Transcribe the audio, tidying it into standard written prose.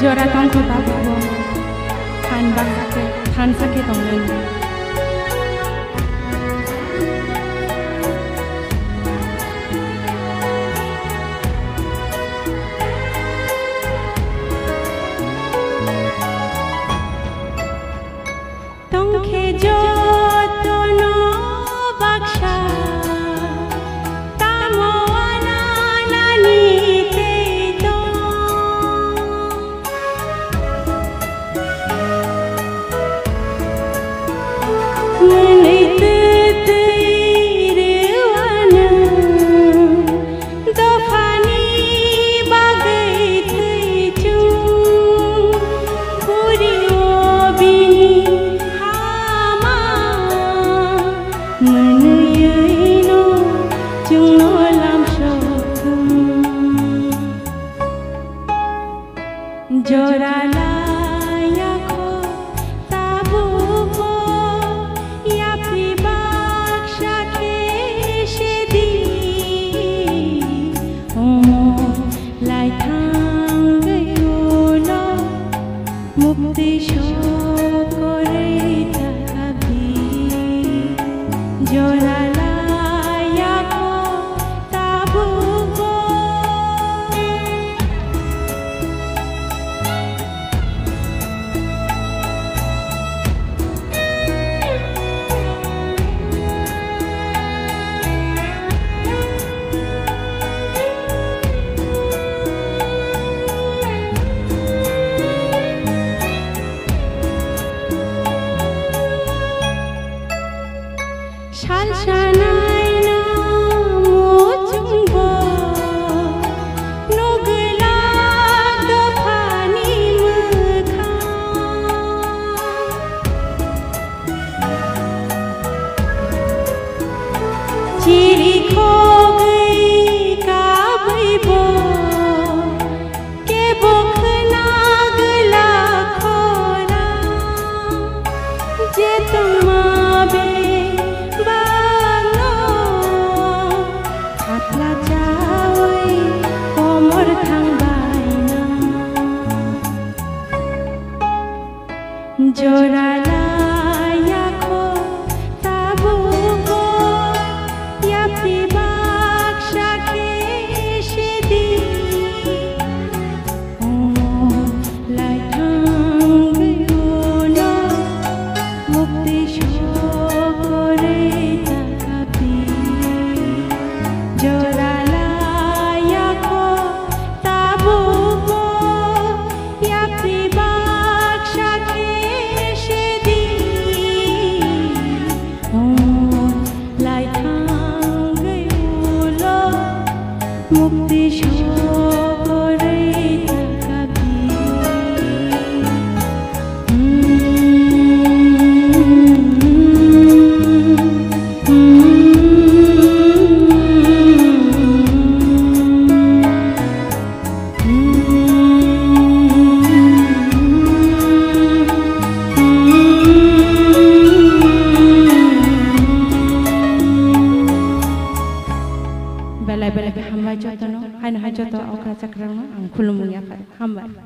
Jora Laiyakhu Tabukbo Tansa ke Tonglani. Jora Laiyakhu Tabukbo yapi baksha keshdi lai thangayono mukti shokore takabi Jora Jora Laiyakhu Tabukbo yapi baksha keshdi lai thangayono mukti shokore takabi Jora Laiyakhu Tabukbo yapi baksha Belai-belai hamba jodoh, hanya jodoh okra cakrawala, angkulum mulia hamba.